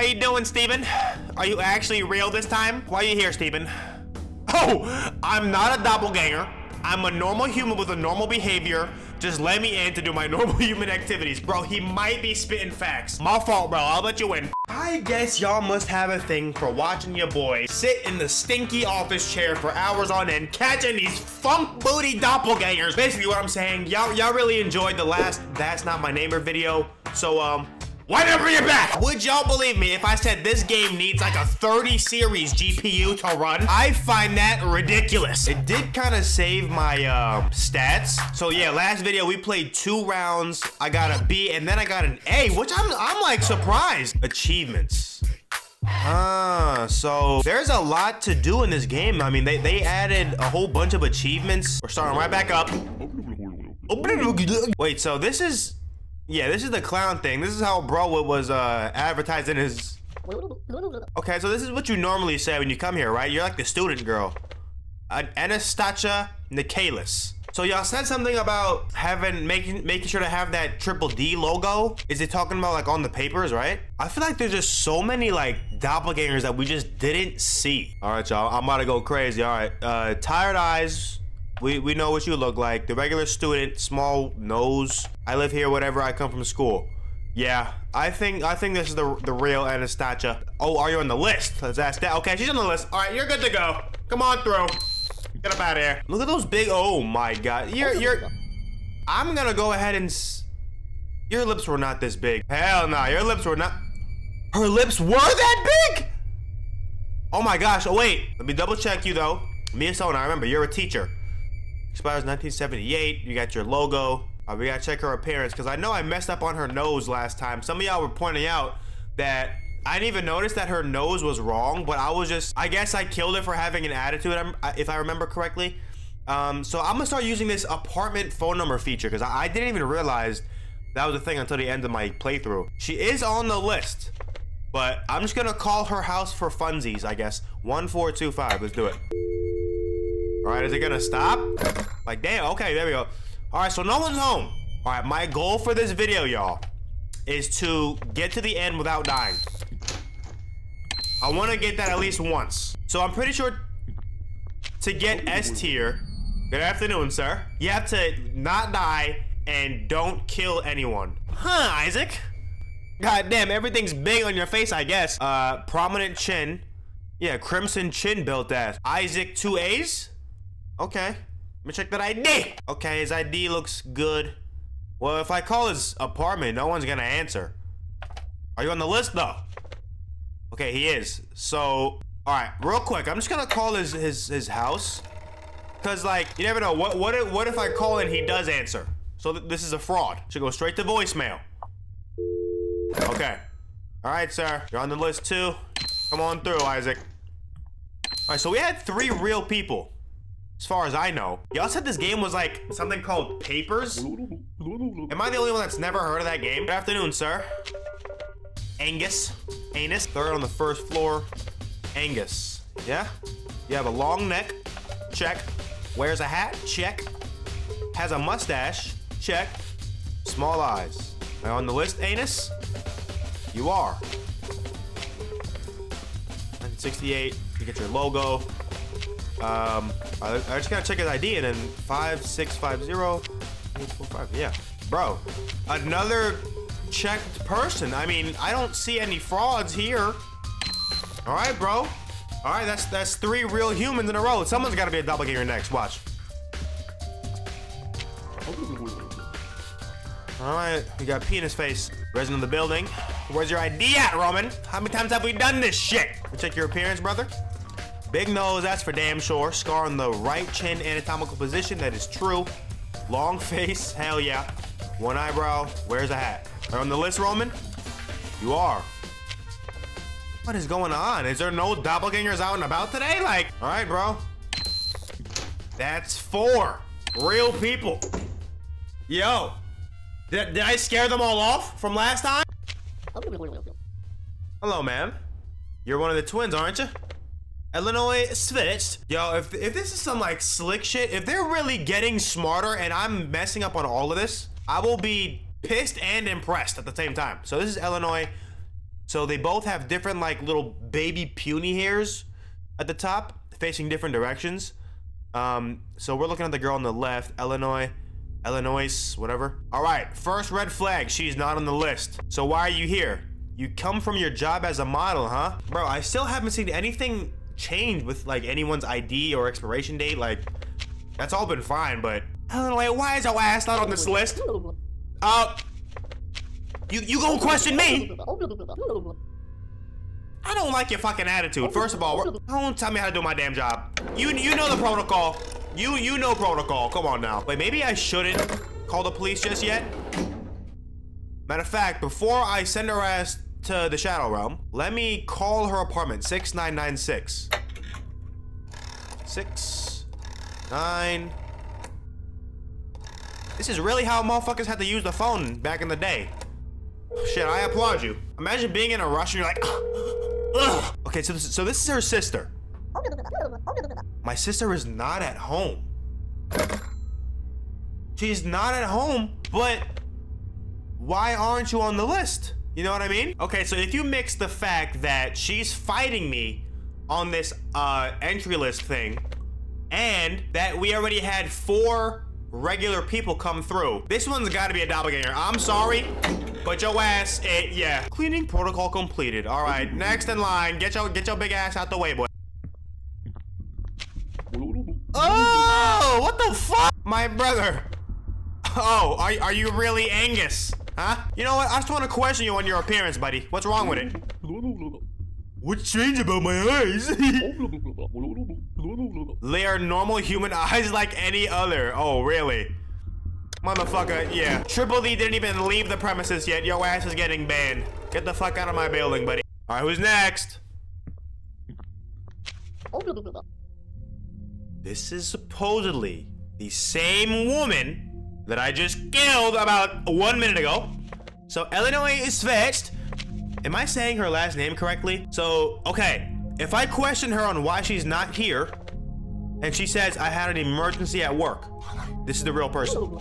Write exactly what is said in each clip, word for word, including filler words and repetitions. How you doing, Steven? Are you actually real this time? Why are you here, Steven? Oh, I'm not a doppelganger. I'm a normal human with a normal behavior. Just let me in to do my normal human activities. Bro, he might be spitting facts. My fault, bro. I'll let you in. I guess y'all must have a thing for watching your boy sit in the stinky office chair for hours on end, catching these funk booty doppelgangers. Basically what I'm saying, y'all y'all really enjoyed the last That's Not My Neighbor video. So, um... whenever you're back, would y'all believe me if I said this game needs like a thirty series G P U to run? I find that ridiculous. It did kind of save my uh, stats. So yeah, last video we played two rounds. I got a B and then I got an A, which I'm, I'm like surprised. Achievements. Ah, so there's a lot to do in this game. I mean, they, they added a whole bunch of achievements. We're starting right back up. Wait, so this is... yeah, this is the clown thing. This is how bro was uh, advertised in his... Okay, so this is what you normally say when you come here, right? You're like the student girl. An Anastasia Nikalis. So y'all said something about having, making making sure to have that triple D logo. Is it talking about like on the papers, right? I feel like there's just so many like doppelgangers that we just didn't see. All right, y'all, I'm about to go crazy. All right, uh, tired eyes. We, we know what you look like. The regular student, small nose. I live here whenever I come from school. Yeah, I think I think this is the, the real Anastasia. Oh, are you on the list? Let's ask that. Okay, she's on the list. All right, you're good to go. Come on through. Get up out of here. Look at those big, oh my God. You're, you're, I'm gonna go ahead and, s your lips were not this big. Hell no, nah, your lips were not. Her lips were that big? Oh my gosh, oh wait. Let me double check you though. Mia Sona, remember, you're a teacher. Expires nineteen seventy-eight. You got your logo. Uh, we gotta check her appearance because I know I messed up on her nose last time. Some of y'all were pointing out that I didn't even notice that her nose was wrong, but I was just, I guess I killed it for having an attitude, if I remember correctly. Um, so I'm gonna start using this apartment phone number feature because I, I didn't even realize that was a thing until the end of my playthrough. She is on the list, but I'm just gonna call her house for funsies, I guess. one four two five. Let's do it. All right, is it gonna stop? Like, damn, okay, there we go. All right, so no one's home. All right, my goal for this video, y'all, is to get to the end without dying. I wanna get that at least once. So I'm pretty sure to get S tier, good afternoon, sir, you have to not die and don't kill anyone. Huh, Isaac? God damn, everything's big on your face, I guess. Uh, prominent chin. Yeah, crimson chin built ass. Isaac, two A's? Okay, let me check that I D. Okay, his I D looks good. Well, if I call his apartment, no one's gonna answer. Are you on the list though? Okay, he is. So, all right, real quick, I'm just gonna call his his, his house, cause like you never know. What what if, what if I call and he does answer? So th this is a fraud. Should go straight to voicemail. Okay. All right, sir, you're on the list too. Come on through, Isaac. All right, so we had three real people. As far as I know. Y'all said this game was like something called Papers? Am I the only one that's never heard of that game? Good afternoon, sir. Angus. Anus. Third on the first floor. Angus. Yeah? You have a long neck. Check. Wears a hat. Check. Has a mustache. Check. Small eyes. Am I on the list, Anus? You are. nineteen sixty-eight. You get your logo. Um, I, I just gotta check his I D and then five six five zero eight four five, yeah. Bro, another checked person. I mean, I don't see any frauds here. All right, bro. All right, that's that's three real humans in a row. Someone's gotta be a doppelganger next, watch. All right, we got penis face. Resident of the building. Where's your I D at, Roman? How many times have we done this shit? We'll check your appearance, brother. Big nose, that's for damn sure. Scar on the right chin, anatomical position, that is true. Long face, hell yeah. One eyebrow, wears a hat. Are you on the list, Roman? You are. What is going on? Is there no doppelgangers out and about today? Like, all right, bro. That's four real people. Yo, did, did I scare them all off from last time? Hello, ma'am. You're one of the twins, aren't you? Illinois switched. Yo, if, if this is some like slick shit, if they're really getting smarter and I'm messing up on all of this, I will be pissed and impressed at the same time. So this is Illinois So they both have different, like, little baby puny hairs at the top, facing different directions. Um, so we're looking at the girl on the left, Illinois, Illinois, whatever. All right, first red flag, she's not on the list. So why are you here? You come from your job as a model, huh? Bro, I still haven't seen anything change with, like, anyone's I D or expiration date. Like, that's all been fine, but... Illinois, why is your ass not on this list? Uh... You, you gonna question me? I don't like your fucking attitude. First of all, don't tell me how to do my damn job. You you know the protocol. You you know protocol. Come on now. Wait, maybe I shouldn't call the police just yet. Matter of fact, before I send her ass to the Shadow Realm, let me call her apartment. six nine nine six. six nine. This is really how motherfuckers had to use the phone back in the day. Shit, I applaud you. Imagine being in a rush and you're like, ugh, ugh. Okay, so this, so this is her sister. My sister is not at home. She's not at home, but why aren't you on the list? You know what I mean? Okay, so if you mix the fact that she's fighting me on this uh, entry list thing and that we already had four regular people come through, this one's gotta be a doppelganger. I'm sorry. But your ass, it, yeah. Cleaning protocol completed. All right, next in line. Get your, get your big ass out the way, boy. Oh, what the fuck? My brother. Oh, are, are you really Angus? Huh? You know what? I just want to question you on your appearance, buddy. What's wrong with it? What's strange about my eyes? They are normal human eyes like any other. Oh, really? Motherfucker, yeah. Triple D didn't even leave the premises yet. Your ass is getting banned. Get the fuck out of my building, buddy. All right, who's next? This is supposedly the same woman that I just killed about one minute ago. So, Illinois is fetched. Am I saying her last name correctly? So, okay. If I question her on why she's not here, and she says, I had an emergency at work. This is the real person.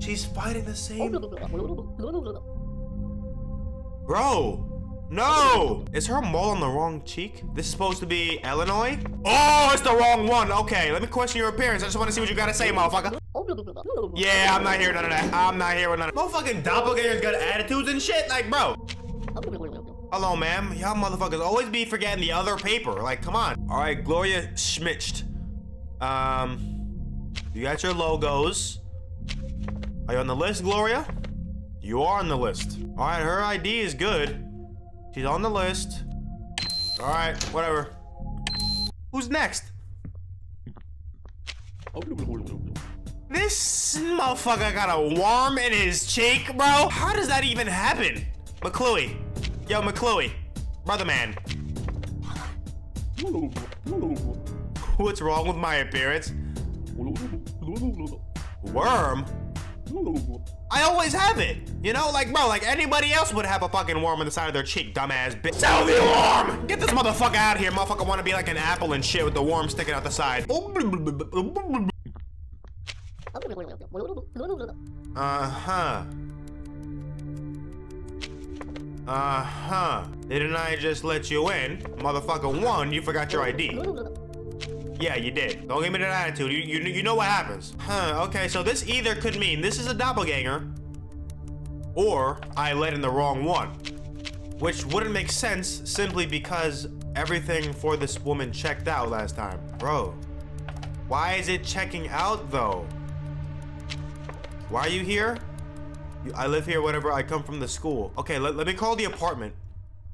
She's fighting the same. Bro, no. Is her mole on the wrong cheek? This is supposed to be Illinois? Oh, it's the wrong one. Okay, let me question your appearance. I just want to see what you got to say, motherfucker. Yeah, I'm not hearing none of that. I'm not hearing none of that. Motherfucking doppelgangers got attitudes and shit. Like, bro. Hello, ma'am. Y'all motherfuckers always be forgetting the other paper. Like, come on. All right, Gloria Schmitched. Um, you got your logos. Are you on the list, Gloria? You are on the list. All right, her I D is good. She's on the list. All right, whatever. Who's next? This motherfucker got a worm in his cheek, bro. How does that even happen? McCluey. Yo, McCluey, brother man. What's wrong with my appearance? Worm? I always have it. You know, like, bro, like anybody else would have a fucking worm on the side of their cheek, dumbass bitch. Sell the worm! Get this motherfucker out of here. Motherfucker wanna be like an apple and shit with the worm sticking out the side. Uh-huh. Uh-huh. Didn't I just let you in? Motherfucker, one, you forgot your I D. Yeah, you did. Don't give me that attitude. You, you, you know what happens. Huh, okay, so this either could mean this is a doppelganger, or I let in the wrong one, which wouldn't make sense simply because everything for this woman checked out last time. Bro, why is it checking out, though? Why are you here? I live here whenever I come from the school. Okay, let, let me call the apartment.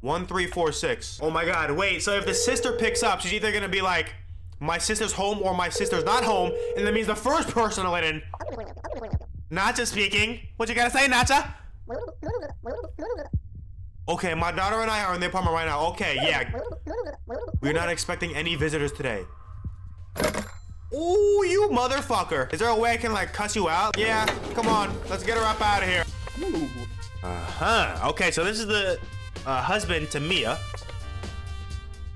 one three four six. Oh my God, wait. So if the sister picks up, she's either gonna be like, my sister's home or my sister's not home. And that means the first person to let in. Nacha speaking. What you gotta say, Nacha? Okay, my daughter and I are in the apartment right now. Okay, yeah. We're not expecting any visitors today. Ooh, you motherfucker. Is there a way I can, like, cuss you out? Yeah, come on. Let's get her up out of here. Uh-huh. Okay, so this is the uh, husband to Mia.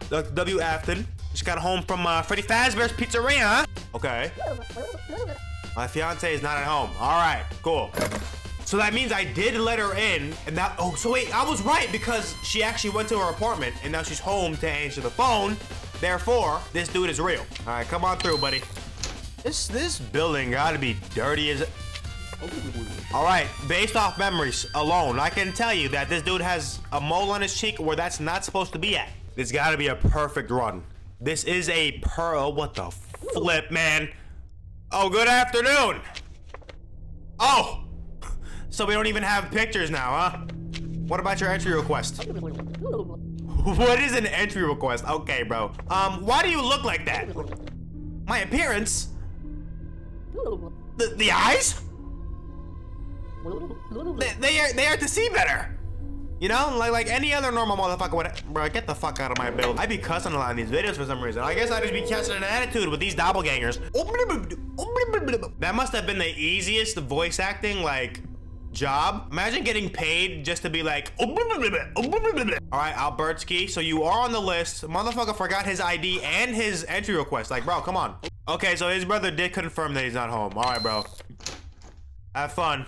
W. Afton. Just got home from uh, Freddy Fazbear's Pizzeria, huh? Okay. My fiance is not at home. All right, cool. So that means I did let her in, and that, oh, so wait, I was right because she actually went to her apartment and now she's home to answer the phone. Therefore, this dude is real. All right, come on through, buddy. This, this building gotta be dirty as... All right, based off memories alone, I can tell you that this dude has a mole on his cheek where that's not supposed to be at. This gotta be a perfect run. This is a pearl, what the flip, man. Oh, good afternoon. Oh. So we don't even have pictures now, huh? What about your entry request? What is an entry request? Okay, bro. Um, why do you look like that? My appearance? The, the eyes? They, they, are, they are to see better. You know, like like any other normal motherfucker would. Bro, get the fuck out of my build. I be cussing a lot in these videos for some reason. I guess I just be catching an attitude with these doppelgangers. That must have been the easiest voice acting, like, job. Imagine getting paid just to be like, oh, blah, blah, blah, oh, blah, blah, blah. All right, Albertsky, so you are on the list. Motherfucker forgot his I D and his entry request. Like, bro, come on. Okay, so his brother did confirm that he's not home. All right, bro. Have fun.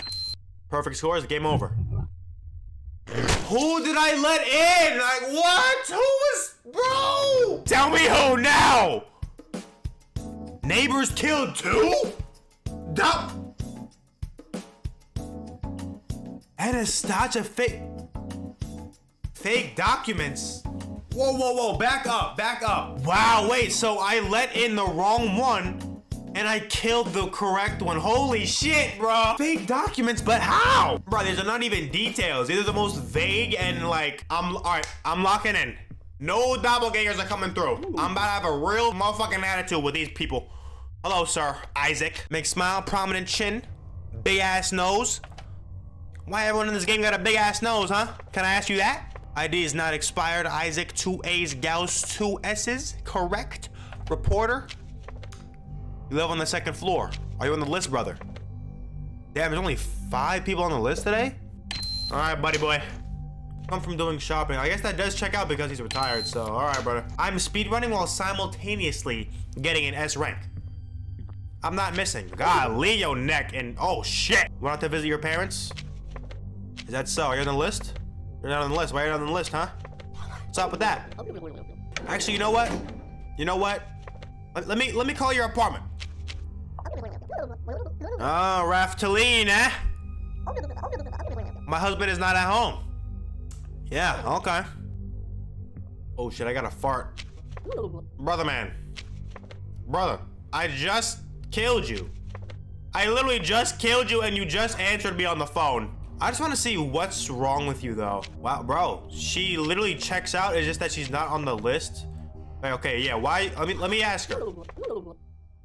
Perfect scores, game over. Who did I let in? Like, what? Who was, bro? Tell me who now. Neighbors killed two? Duh. Anastasia fake, fake documents. Whoa, whoa, whoa, back up, back up. Wow, wait, so I let in the wrong one and I killed the correct one. Holy shit, bro. Fake documents, but how? Bro, these are not even details. These are the most vague and like, I'm, all right, I'm locking in. No doppelgangers are coming through. I'm about to have a real motherfucking attitude with these people. Hello, sir, Isaac. Big smile, prominent chin, big ass nose. Why everyone in this game got a big ass nose, huh? Can I ask you that? I D is not expired. Isaac, two A's, Gauss, two S's. Correct. Reporter. You live on the second floor. Are you on the list, brother? Damn, there's only five people on the list today? All right, buddy boy. Come from doing shopping. I guess that does check out because he's retired, so all right, brother. I'm speedrunning while simultaneously getting an S rank. I'm not missing. God, Leo neck and oh shit. Went out to visit your parents? Is that so? Are you on the list? You're not on the list. Why are you not on the list, huh? What's up with that? Actually, you know what? You know what? Let me let me call your apartment. Oh, Raftaline, eh? My husband is not at home. Yeah, okay. Oh shit, I got a fart. Brother man. Brother, I just killed you. I literally just killed you and you just answered me on the phone. I just want to see what's wrong with you, though. Wow, bro. She literally checks out. It's just that she's not on the list. Wait, okay, yeah. Why? Let me, let me ask her. All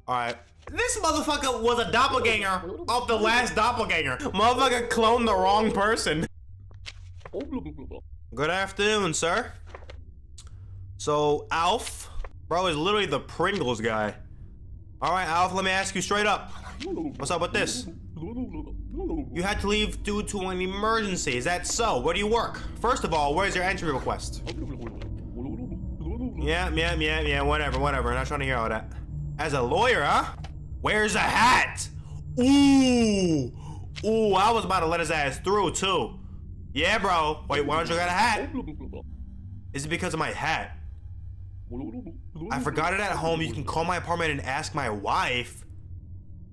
right. This motherfucker was a doppelganger of the last doppelganger. Motherfucker cloned the wrong person. Good afternoon, sir. So, Alf, bro, is literally the Pringles guy. All right, Alf, let me ask you straight up. What's up with this? You had to leave due to an emergency. Is that so? Where do you work? First of all, where's your entry request? Yeah, yeah, yeah, yeah, whatever, whatever. I'm not trying to hear all that. As a lawyer, huh? Where's a hat? Ooh. Ooh, I was about to let his ass through, too. Yeah, bro. Wait, why don't you got a hat? Is it because of my hat? I forgot it at home. You can call my apartment and ask my wife.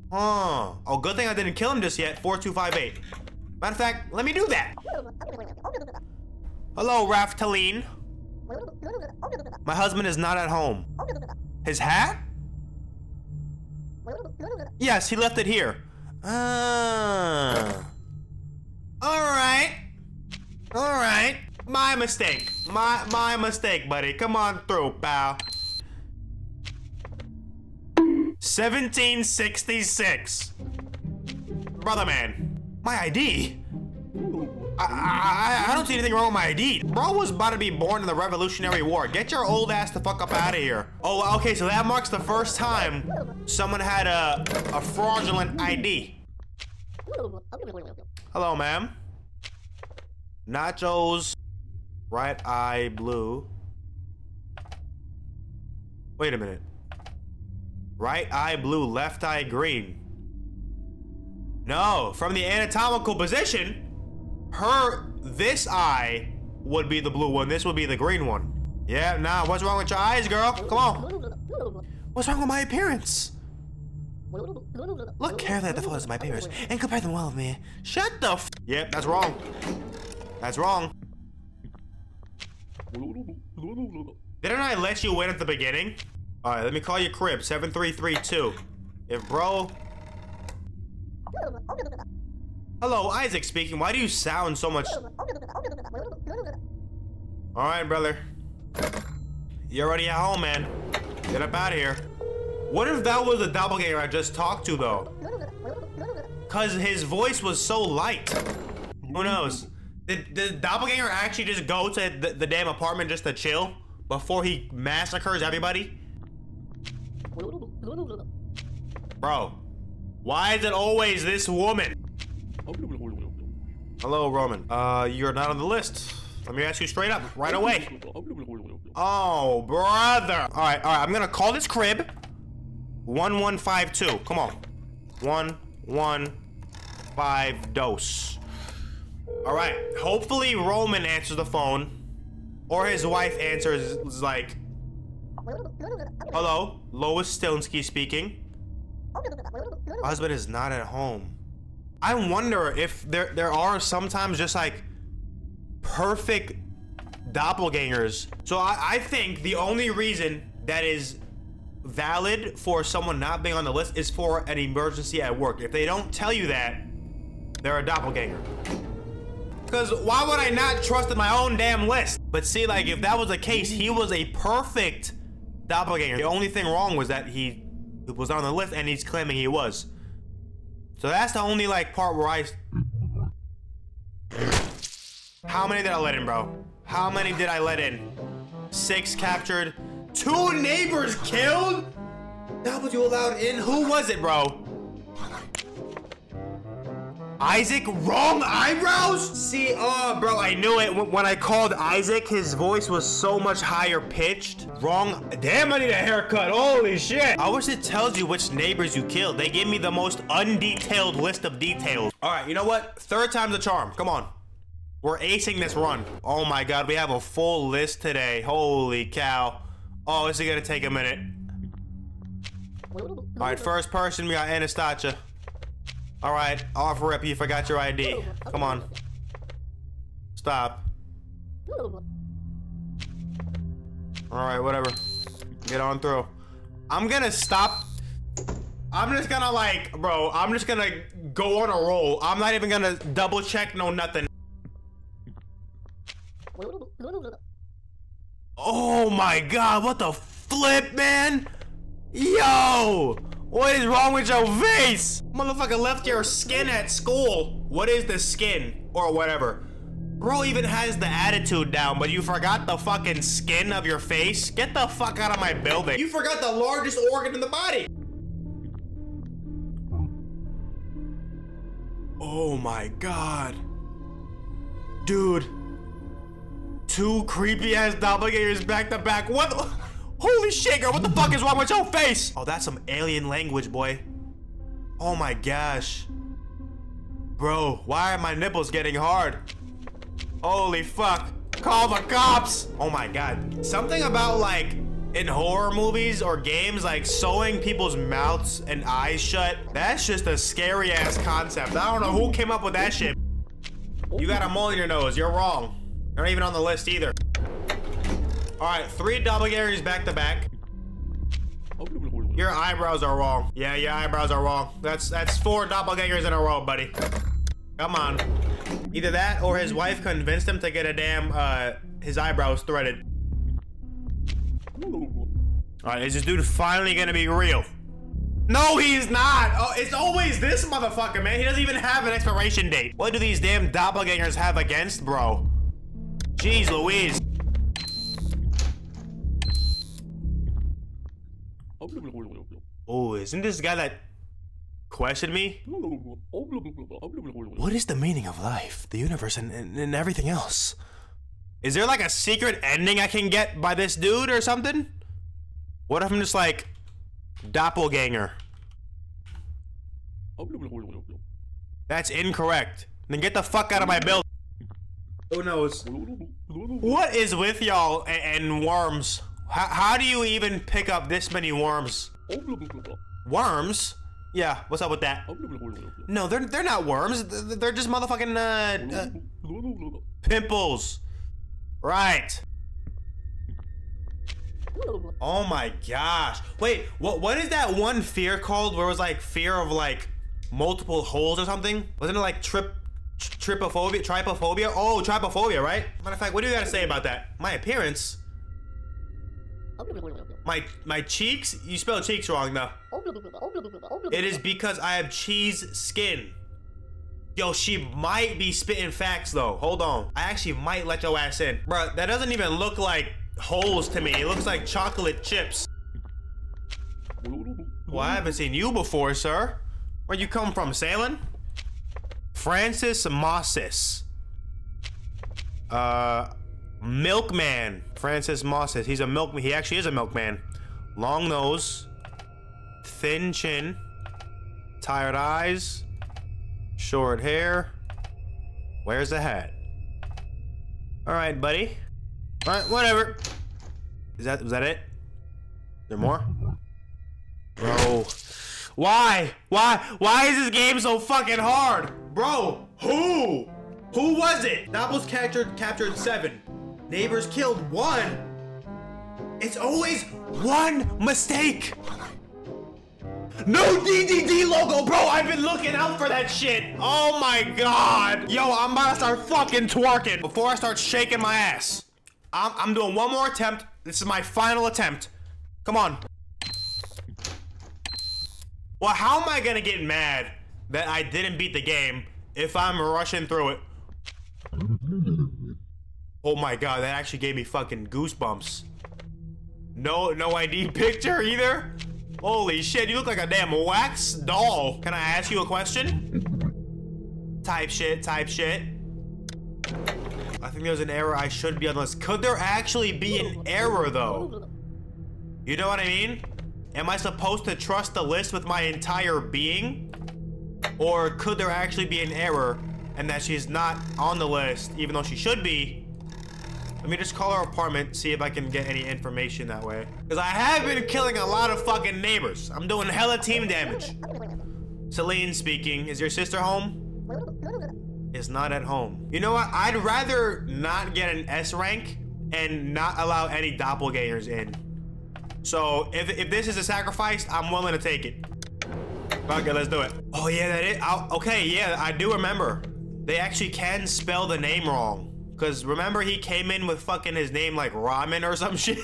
Huh. Oh, good thing I didn't kill him just yet. four two five eight. Matter of fact, let me do that. Hello, Raftaline. My husband is not at home. His hat? Yes, he left it here. Ah. All right. All right. My mistake. My, my mistake, buddy. Come on through, pal. seventeen sixty-six. Brother man, my I D? I, I, I don't see anything wrong with my I D. Bro was about to be born in the Revolutionary War. Get your old ass the fuck up out of here. Oh, okay, so that marks the first time someone had a, a fraudulent I D. Hello, ma'am. Nachos, right eye blue. Wait a minute. Right eye blue, left eye green. No, from the anatomical position, her, this eye would be the blue one. This would be the green one. Yeah, nah, what's wrong with your eyes, girl? Come on. What's wrong with my appearance? Look carefully at the photos of my peers and compare them well with me. Shut the f- Yep, that's wrong. That's wrong. Didn't I let you win at the beginning? Alright, let me call your crib. seven three three two. If bro... Hello, Isaac speaking. Why do you sound so much... Alright, brother. You're already at home, man. Get up out of here. What if that was the doppelganger I just talked to, though? Because his voice was so light. Who knows? Did the doppelganger actually just go to the, the damn apartment just to chill before he massacres everybody? Bro, why is it always this woman? Hello, Roman. Uh, you're not on the list. Let me ask you straight up, right away. Oh, brother. All right, all right, I'm gonna call this crib. one one five two. Come on. one one five dose. All right. Hopefully Roman answers the phone, or his wife answers. Like, hello, Lois Stilinski speaking. My husband is not at home. I wonder if there there are sometimes just like perfect doppelgangers. So I, I think the only reason that is valid for someone not being on the list is for an emergency at work. If they don't tell you that, they're a doppelganger. Because why would I not trust in my own damn list? But see, like, if that was the case, he was a perfect doppelganger. The only thing wrong was that he was not on the list, and he's claiming he was. So that's the only, like, part where I... How many did I let in, bro? How many did I let in? Six captured... Two neighbors killed? That was you allowed in? Who was it, bro? Isaac? Wrong eyebrows? See, oh, bro, I knew it. When I called Isaac, his voice was so much higher pitched. Wrong. Damn, I need a haircut. Holy shit. I wish it tells you which neighbors you killed. They gave me the most undetailed list of details. All right, you know what? Third time's a charm. Come on. We're acing this run. Oh, my God. We have a full list today. Holy cow. Oh, this is gonna take a minute. All right, first person, we got Anastasia. All right, off rip, you forgot your I D. Come on. Stop. All right, whatever. Get on through. I'm gonna stop. I'm just gonna like, bro, I'm just gonna go on a roll. I'm not even gonna double check, no nothing. Oh my God, what the flip, man? Yo, what is wrong with your face? Motherfucker left your skin at school. What is the skin or whatever? Bro even has the attitude down, but you forgot the fucking skin of your face? Get the fuck out of my building. You forgot the largest organ in the body. Oh my God. Dude. Two creepy-ass doppelgangers back-to-back. What? Holy shit, girl. What the fuck is wrong with your face? Oh, that's some alien language, boy. Oh, my gosh. Bro, why are my nipples getting hard? Holy fuck. Call the cops. Oh, my God. Something about, like, in horror movies or games, like, sewing people's mouths and eyes shut. That's just a scary-ass concept. I don't know who came up with that shit. You got a mole in your nose. You're wrong. They're not even on the list either. All right, three doppelgangers back to back. Your eyebrows are wrong. Yeah, your eyebrows are wrong. That's that's four doppelgangers in a row, buddy. Come on. Either that or his wife convinced him to get a damn, uh, his eyebrows threaded. All right, is this dude finally gonna be real? No, he's not. Oh, it's always this motherfucker, man. He doesn't even have an expiration date. What do these damn doppelgangers have against, bro? Jeez Louise. Oh, isn't this the guy that questioned me? What is the meaning of life, the universe, and, and, and everything else? Is there like a secret ending I can get by this dude or something? What if I'm just like doppelganger? That's incorrect. Then get the fuck out of my building. Oh no, it's... What is with y'all and, and worms? How, how do you even pick up this many worms? Worms? Yeah, what's up with that? No, they're, they're not worms. They're just motherfucking, uh, uh, pimples. Right. Oh my gosh. Wait, what, what is that one fear called where it was like fear of like multiple holes or something? Wasn't it like trip, tripophobia, tripophobia? Oh, tripophobia, right? Matter of fact, what do you gotta say about that? My appearance? My, my cheeks? You spelled cheeks wrong though. It is because I have cheese skin. Yo, she might be spitting facts though. Hold on. I actually might let your ass in. Bruh, that doesn't even look like holes to me. It looks like chocolate chips. Well, I haven't seen you before, sir. Where you come from, Celine? Francis Mosses. Uh, milkman. Francis Mosses. He's a milkman. He actually is a milkman. Long nose. Thin chin. Tired eyes. Short hair. Wears a hat. All right, buddy. All right, whatever. Is that, was that it? Is there more? Bro. Why? Why? Why is this game so fucking hard? Bro, who? Who was it? Nobles captured, captured seven. Neighbors killed one. It's always one mistake. No D D D logo, bro. I've been looking out for that shit. Oh my God. Yo, I'm about to start fucking twerking before I start shaking my ass. I'm, I'm doing one more attempt. This is my final attempt. Come on. Well, how am I gonna get mad that I didn't beat the game if I'm rushing through it? Oh my God, that actually gave me fucking goosebumps. No, no I D picture either? Holy shit, you look like a damn wax doll. Can I ask you a question? Type shit, type shit. I think there's an error I should be on the list. Could there actually be an error though? You know what I mean? Am I supposed to trust the list with my entire being? Or could there actually be an error and that she's not on the list even though she should be? Let me just call her apartment, see if I can get any information that way. Cause I have been killing a lot of fucking neighbors. I'm doing hella team damage. Celine speaking, is your sister home? Is not at home. You know what? I'd rather not get an S rank and not allow any doppelgangers in. So if, if this is a sacrifice, I'm willing to take it. Okay, let's do it. Oh yeah, that is, I'll, okay, yeah, I do remember. They actually can spell the name wrong. Cause remember he came in with fucking his name like ramen or some shit?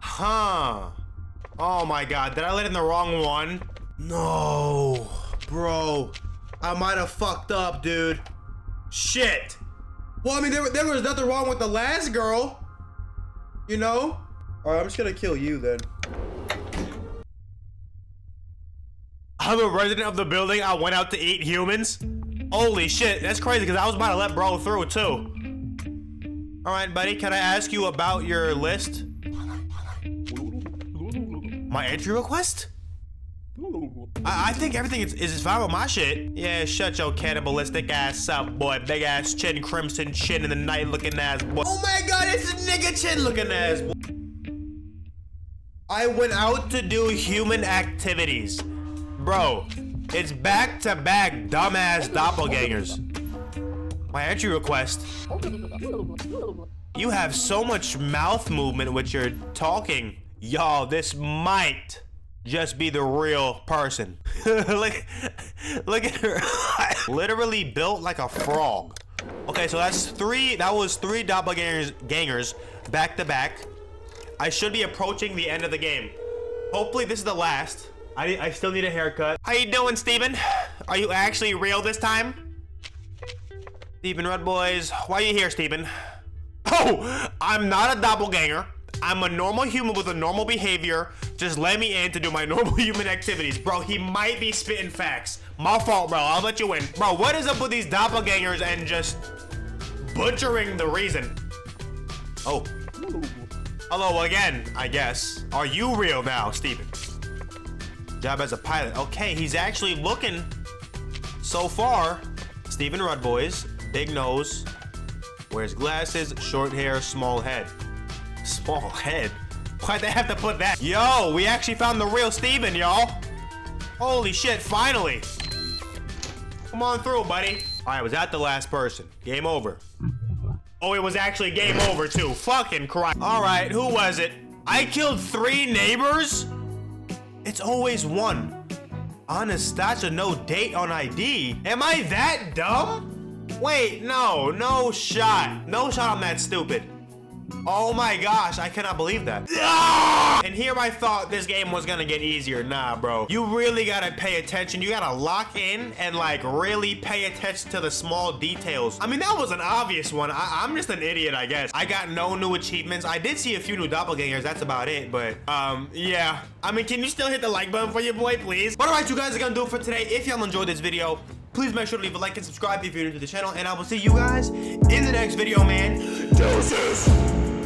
Huh. Oh my God, did I let in the wrong one? No, bro. I might have fucked up, dude. Shit. Well, I mean, there, there was nothing wrong with the last girl. You know? All right, I'm just gonna kill you then. I'm a resident of the building. I went out to eat humans. Holy shit, that's crazy because I was about to let bro through too. All right, buddy, can I ask you about your list? My entry request? I, I think everything is, is fine with my shit. Yeah, shut your cannibalistic ass up, boy. Big ass chin, crimson chin in the night looking ass boy. Oh my God, it's a nigga chin looking ass boy. I went out to do human activities. Bro, it's back to back dumbass doppelgangers. My entry request? You have so much mouth movement with your talking. Y'all, this might just be the real person. look, look at her. Literally built like a frog. Okay, so that's three. That was three doppelgangers gangers back to back. I should be approaching the end of the game. Hopefully this is the last. I, I still need a haircut. How you doing, Steven? Are you actually real this time? Steven Rudd, boys. Why are you here, Steven? Oh, I'm not a doppelganger. I'm a normal human with a normal behavior. Just let me in to do my normal human activities. Bro, he might be spitting facts. My fault, bro. I'll let you in. Bro, what is up with these doppelgangers and just butchering the reason? Oh. Hello again, I guess. Are you real now, Steven? Job as a pilot. Okay, he's actually looking so far. Steven Rudd, boys. Big nose. Wears glasses, short hair, small head. Small head? Why'd they have to put that? Yo, we actually found the real Steven, y'all. Holy shit, finally. Come on through, buddy. All right, was that the last person? Game over. Oh, it was actually game over, too. Fucking Christ. All right, who was it? I killed three neighbors? It's always one. Anastasia, no date on I D. Am I that dumb? Wait, no, no shot. No shot, I'm that stupid. Oh my gosh, I cannot believe that. Ah! And here I thought this game was gonna get easier. Nah, bro. You really gotta pay attention. You gotta lock in and like really pay attention to the small details. I mean, that was an obvious one. I I'm just an idiot, I guess. I got no new achievements. I did see a few new doppelgangers. That's about it, but um, yeah. I mean, can you still hit the like button for your boy, please? But all right, you guys are gonna do it for today. If y'all enjoyed this video, please make sure to leave a like and subscribe if you're new to the channel. And I will see you guys in the next video, man. Deuces!